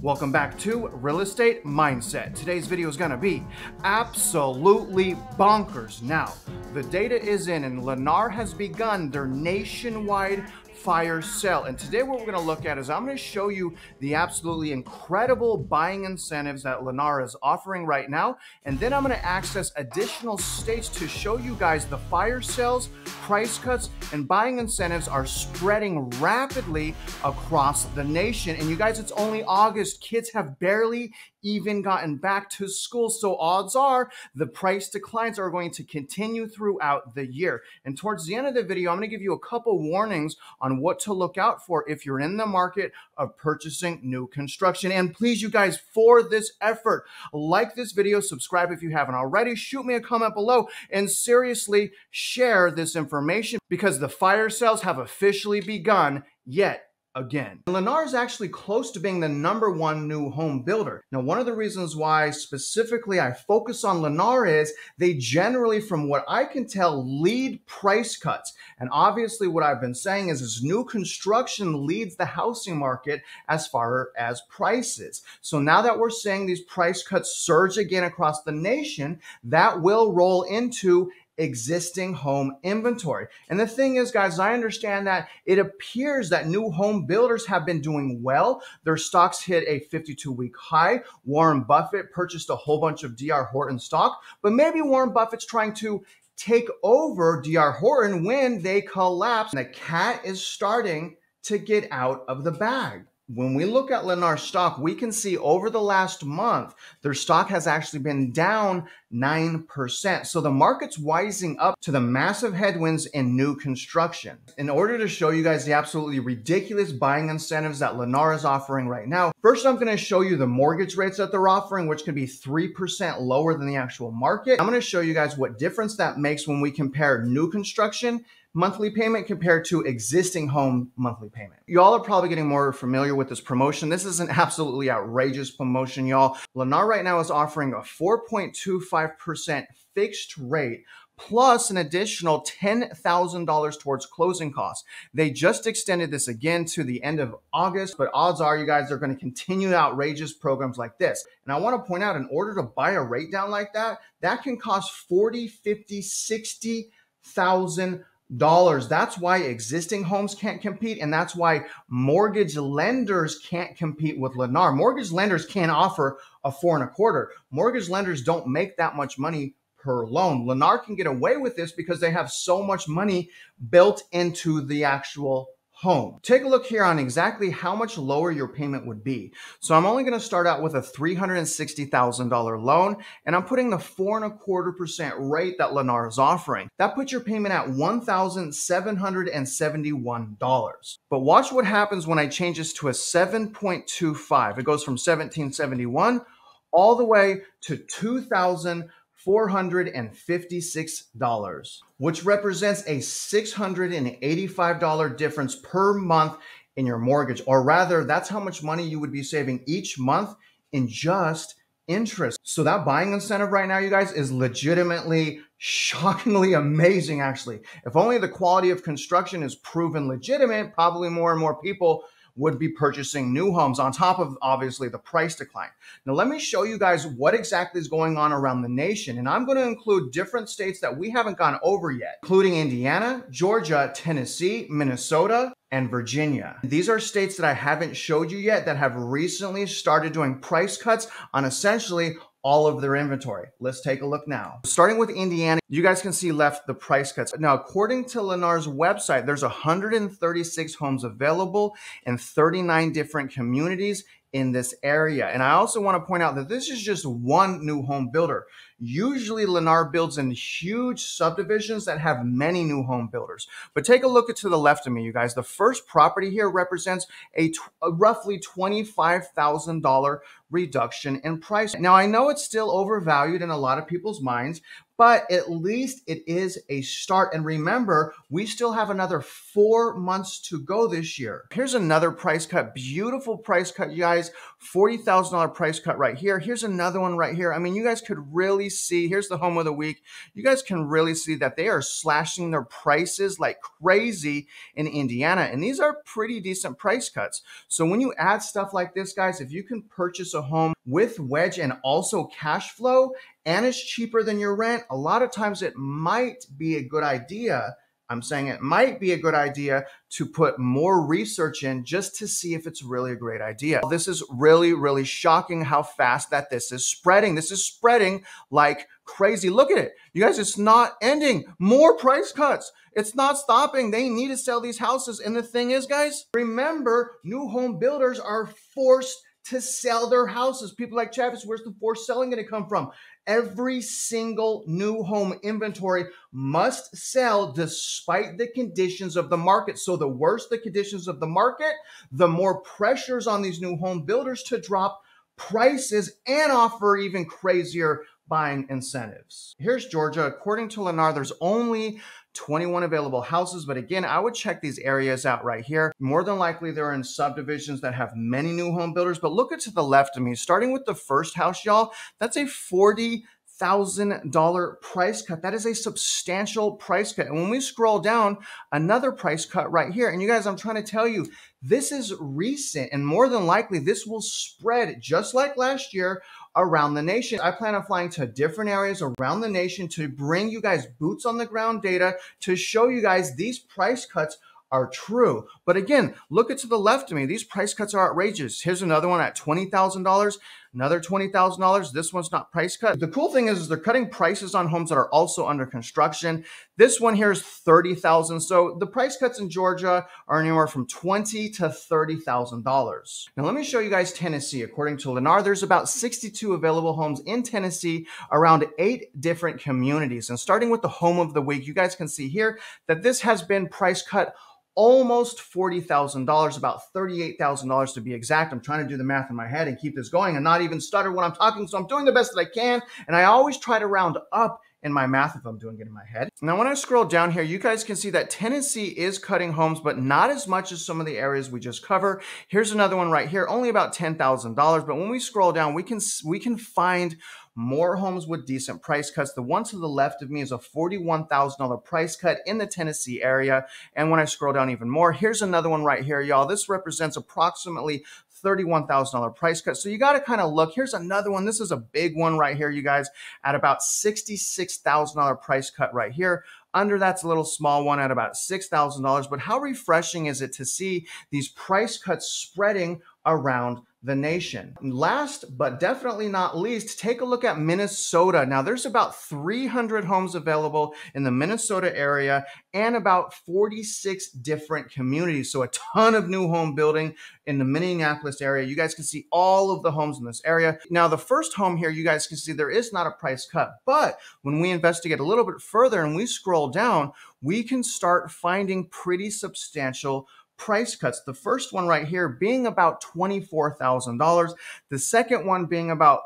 Welcome back to Real Estate Mindset. Today's video is going to be absolutely bonkers. Now, the data is in and Lennar has begun their nationwide fire sale. And today what we're going to look at is I'm going to show you the absolutely incredible buying incentives that Lennar is offering right now. And then I'm going to access additional states to show you guys the fire sales, price cuts, and buying incentives are spreading rapidly across the nation. And you guys, it's only August. Kids have barely even gotten back to school. So odds are the price declines are going to continue throughout the year. And towards the end of the video, I'm going to give you a couple warnings on what to look out for if you're in the market of purchasing new construction. And please, you guys, for this effort, like this video, subscribe if you haven't already, shoot me a comment below, and seriously share this information because the fire sales have officially begun yet again. Lennar is actually close to being the #1 new home builder. Now, one of the reasons why specifically I focus on Lennar is they generally, from what I can tell, lead price cuts. And obviously what I've been saying is new construction leads the housing market as far as prices. So now that we're seeing these price cuts surge again across the nation, that will roll into existing home inventory. And the thing is, guys, I understand that it appears that new home builders have been doing well. Their stocks hit a 52-week high. Warren Buffett purchased a whole bunch of DR Horton stock, but maybe Warren Buffett's trying to take over DR Horton when they collapse. And the cat is starting to get out of the bag. When we look at Lennar stock, we can see over the last month, their stock has actually been down 9%. So the market's wising up to the massive headwinds in new construction. In order to show you guys the absolutely ridiculous buying incentives that Lennar is offering right now, first, I'm going to show you the mortgage rates that they're offering, which can be 3% lower than the actual market. I'm going to show you guys what difference that makes when we compare new construction monthly payment compared to existing home monthly payment. Y'all are probably getting more familiar with this promotion. This is an absolutely outrageous promotion, y'all. Lennar right now is offering a 4.25% fixed rate plus an additional $10,000 towards closing costs. They just extended this again to the end of August, but odds are you guys are going to continue outrageous programs like this. And I want to point out, in order to buy a rate down like that, that can cost $40,000, $50,000, $60,000. That's why existing homes can't compete, and that's why mortgage lenders can't compete with Lennar. Mortgage lenders can't offer a 4.25. Mortgage lenders don't make that much money per loan. Lennar can get away with this because they have so much money built into the actual home. Take a look here on exactly how much lower your payment would be. So I'm only going to start out with a $360,000 loan, and I'm putting the 4.25% rate that Lennar is offering. That puts your payment at $1,771. But watch what happens when I change this to a 7.25. It goes from $1,771 all the way to $2,456, which represents a $685 difference per month in your mortgage, or rather, that's how much money you would be saving each month in just interest. So that buying incentive right now, you guys, is legitimately shockingly amazing, actually. If only the quality of construction is proven legitimate, probably more and more people would be purchasing new homes, on top of obviously the price decline. Now, let me show you guys what exactly is going on around the nation. And I'm going to include different states that we haven't gone over yet, including Indiana, Georgia, Tennessee, Minnesota, and Virginia. These are states that I haven't showed you yet that have recently started doing price cuts on essentially all of their inventory. Let's take a look now. Starting with Indiana, you guys can see left the price cuts. Now, according to Lennar's website, there's 136 homes available in 39 different communities in this area. And I also want to point out that this is just one new home builder. Usually Lennar builds in huge subdivisions that have many new home builders. But take a look at to the left of me, you guys. The first property here represents a roughly $25,000 reduction in price. Now, I know it's still overvalued in a lot of people's minds, but at least it is a start. And remember, we still have another 4 months to go this year. Here's another price cut, beautiful price cut, you guys, $40,000 price cut right here. Here's another one right here. I mean, you guys could really see, here's the home of the week. You guys can really see that they are slashing their prices like crazy in Indiana. And these are pretty decent price cuts. So when you add stuff like this, guys, if you can purchase a home with wedge and also cash flow, and it's cheaper than your rent, a lot of times it might be a good idea. I'm saying it might be a good idea to put more research in just to see if it's really a great idea. This is really, really shocking how fast that this is spreading. This is spreading like crazy. Look at it. You guys, it's not ending. More price cuts. It's not stopping. They need to sell these houses. And the thing is, guys, remember, new home builders are forced to sell their houses. People like Travis, where's the forced selling going to come from? Every single new home inventory must sell despite the conditions of the market. So the worse the conditions of the market, the more pressures on these new home builders to drop prices and offer even crazier buying incentives. Here's Georgia. According to Lennar, there's only 21 available houses. But again, I would check these areas out right here. More than likely, they're in subdivisions that have many new home builders. But look at to the left of me, starting with the first house, y'all, that's a $40,000 price cut. That is a substantial price cut. And when we scroll down, another price cut right here. And you guys, I'm trying to tell you, this is recent, and more than likely this will spread just like last year around the nation. I plan on flying to different areas around the nation to bring you guys boots on the ground data to show you guys these price cuts are true. But again, look at to the left of me. These price cuts are outrageous. Here's another one at $20,000, another $20,000. This one's not price cut. The cool thing is they're cutting prices on homes that are also under construction. This one here is $30,000. So the price cuts in Georgia are anywhere from $20,000 to $30,000. Now let me show you guys Tennessee. According to Lennar, there's about 62 available homes in Tennessee around 8 different communities. And starting with the home of the week, you guys can see here that this has been price cut almost $40,000, about $38,000 to be exact. I'm trying to do the math in my head and keep this going and not even stutter when I'm talking. So I'm doing the best that I can. And I always try to round up in my math if I'm doing it in my head. Now, when I scroll down here, you guys can see that Tennessee is cutting homes, but not as much as some of the areas we just covered. Here's another one right here, only about $10,000. But when we scroll down, we can find more homes with decent price cuts. The one to the left of me is a $41,000 price cut in the Tennessee area. And when I scroll down even more, here's another one right here, y'all. This represents approximately $31,000 price cut. So you got to kind of look. Here's another one. This is a big one right here, you guys, at about $66,000 price cut right here. Under that's a little small one at about $6,000. But how refreshing is it to see these price cuts spreading around the nation? Last but definitely not least, take a look at Minnesota. Now there's about 300 homes available in the Minnesota area and about 46 different communities. So a ton of new home building in the Minneapolis area. You guys can see all of the homes in this area. Now the first home here, you guys can see there is not a price cut, but when we investigate a little bit further and we scroll down, we can start finding pretty substantial price cuts. The first one right here being about $24,000. The second one being about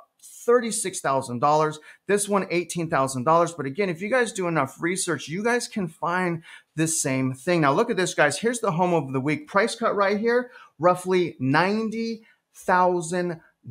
$36,000. This one, $18,000. But again, if you guys do enough research, you guys can find the same thing. Now look at this, guys. Here's the home of the week price cut right here, roughly $90,000. I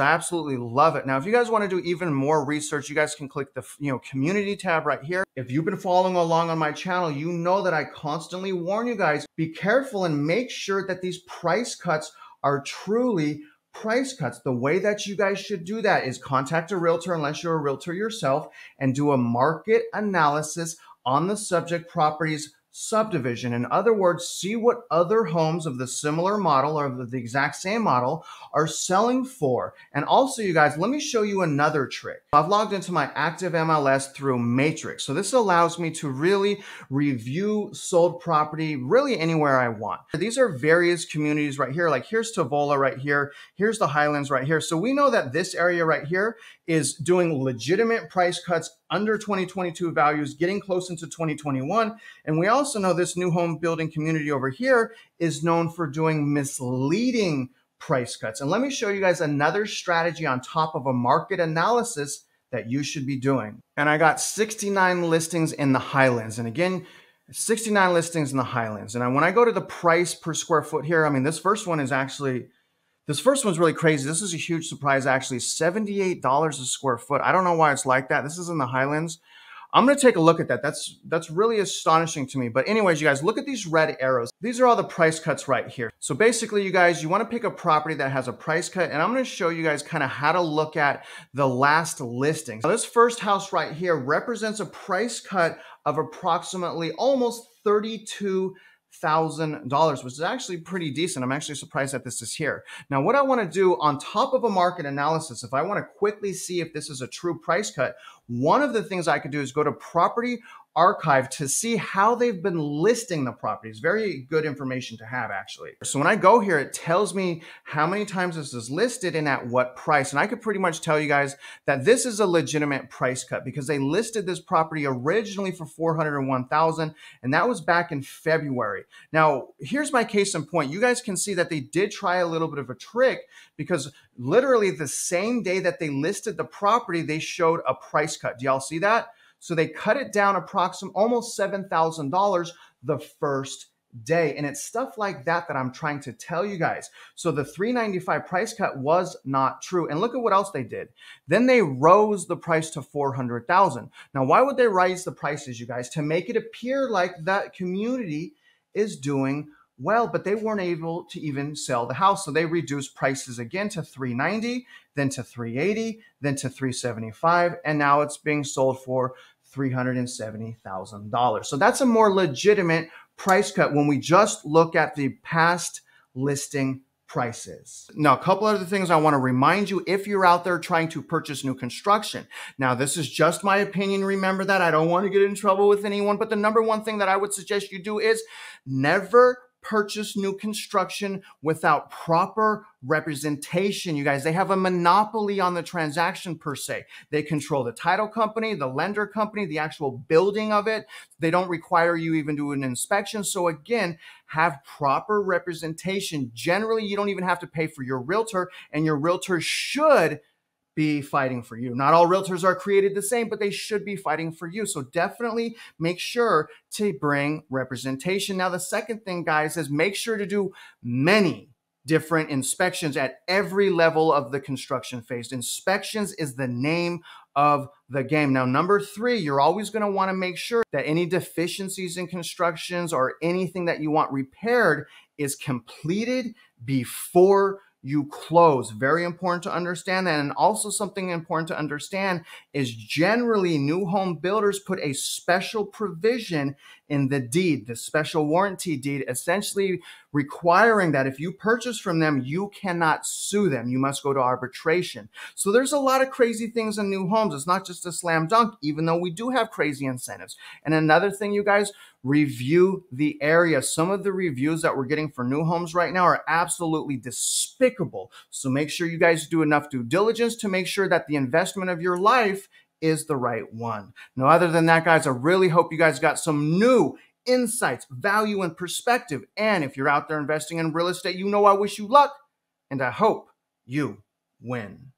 absolutely love it. Now, if you guys want to do even more research, you guys can click the community tab right here. If you've been following along on my channel, you know that I constantly warn you guys, be careful and make sure that these price cuts are truly price cuts. The way that you guys should do that is contact a realtor, unless you're a realtor yourself, and do a market analysis on the subject property's subdivision. In other words, see what other homes of the similar model or the exact same model are selling for. And also, you guys, let me show you another trick. I've logged into my active MLS through Matrix. So this allows me to really review sold property really anywhere I want. These are various communities right here. Like here's Tavola right here. Here's the Highlands right here. So we know that this area right here is doing legitimate price cuts under 2022 values, getting close into 2021. And we also know this new home building community over here is known for doing misleading price cuts. And let me show you guys another strategy on top of a market analysis that you should be doing. And I got 69 listings in the Highlands. And again, 69 listings in the Highlands. And when I go to the price per square foot here, I mean, this first one's really crazy. This is a huge surprise, actually, $78 a square foot. I don't know why it's like that. This is in the Highlands. I'm going to take a look at that. That's really astonishing to me. But anyways, you guys, look at these red arrows. These are all the price cuts right here. So basically, you guys, you want to pick a property that has a price cut. And I'm going to show you guys kind of how to look at the last listing. Now, this first house right here represents a price cut of approximately almost $32,000, which is actually pretty decent. I'm actually surprised that this is here. Now, what I want to do on top of a market analysis, if I want to quickly see if this is a true price cut, one of the things I could do is go to Property Archive to see how they've been listing the properties. Very good information to have, actually. So when I go here, it tells me how many times this is listed and at what price. And I could pretty much tell you guys that this is a legitimate price cut because they listed this property originally for $401,000, and that was back in February. Now, here's my case in point. You guys can see that they did try a little bit of a trick because literally the same day that they listed the property, they showed a price cut. Do y'all see that? So they cut it down approximately almost $7,000 the first day. And it's stuff like that that I'm trying to tell you guys. So the $395 price cut was not true. And look at what else they did. Then they rose the price to $400,000. Now, why would they raise the prices, you guys? To make it appear like that community is doing well, but they weren't able to even sell the house. So they reduced prices again to $390, then to $380, then to $375, and now it's being sold for $370,000. So that's a more legitimate price cut when we just look at the past listing prices. Now, a couple other things I want to remind you if you're out there trying to purchase new construction. Now, this is just my opinion. Remember that. I don't want to get in trouble with anyone, but the number one thing that I would suggest you do is never purchase new construction without proper representation. You guys, they have a monopoly on the transaction per se. They control the title company, the lender company, the actual building of it. They don't require you even do an inspection. So again, have proper representation. Generally, you don't even have to pay for your realtor, and your realtor should be fighting for you. Not all realtors are created the same, but they should be fighting for you. So definitely make sure to bring representation. Now, the second thing, guys, is make sure to do many different inspections at every level of the construction phase. Inspections is the name of the game. Now, number three, you're always going to want to make sure that any deficiencies in constructions or anything that you want repaired is completed before you close. Very important to understand that. And also something important to understand is generally new home builders put a special provision in the deed, the special warranty deed, essentially requiring that if you purchase from them, you cannot sue them. You must go to arbitration. So there's a lot of crazy things in new homes. It's not just a slam dunk, even though we do have crazy incentives. And another thing, you guys, review the area. Some of the reviews that we're getting for new homes right now are absolutely despicable. So make sure you guys do enough due diligence to make sure that the investment of your life is the right one. Now, other than that, guys, I really hope you guys got some new insights, value, and perspective. And if you're out there investing in real estate, you know I wish you luck, and I hope you win.